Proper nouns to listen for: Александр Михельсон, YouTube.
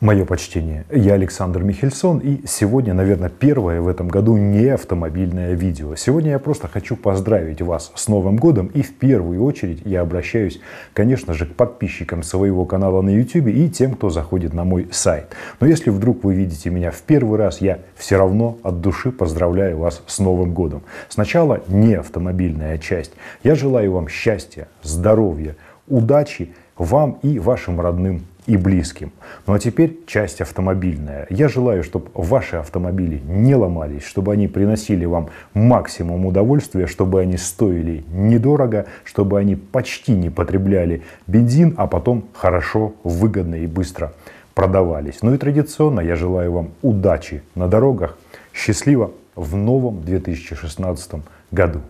Мое почтение, я Александр Михельсон, и сегодня, наверное, первое в этом году не автомобильное видео. Сегодня я просто хочу поздравить вас с Новым годом, и в первую очередь я обращаюсь, конечно же, к подписчикам своего канала на YouTube и тем, кто заходит на мой сайт. Но если вдруг вы видите меня в первый раз, я все равно от души поздравляю вас с Новым годом. Сначала не автомобильная часть. Я желаю вам счастья, здоровья, удачи вам и вашим родным и близким. Ну а теперь часть автомобильная. Я желаю, чтобы ваши автомобили не ломались, чтобы они приносили вам максимум удовольствия, чтобы они стоили недорого, чтобы они почти не потребляли бензин, а потом хорошо, выгодно и быстро продавались. Ну и традиционно я желаю вам удачи на дорогах. Счастливо в новом 2016 году.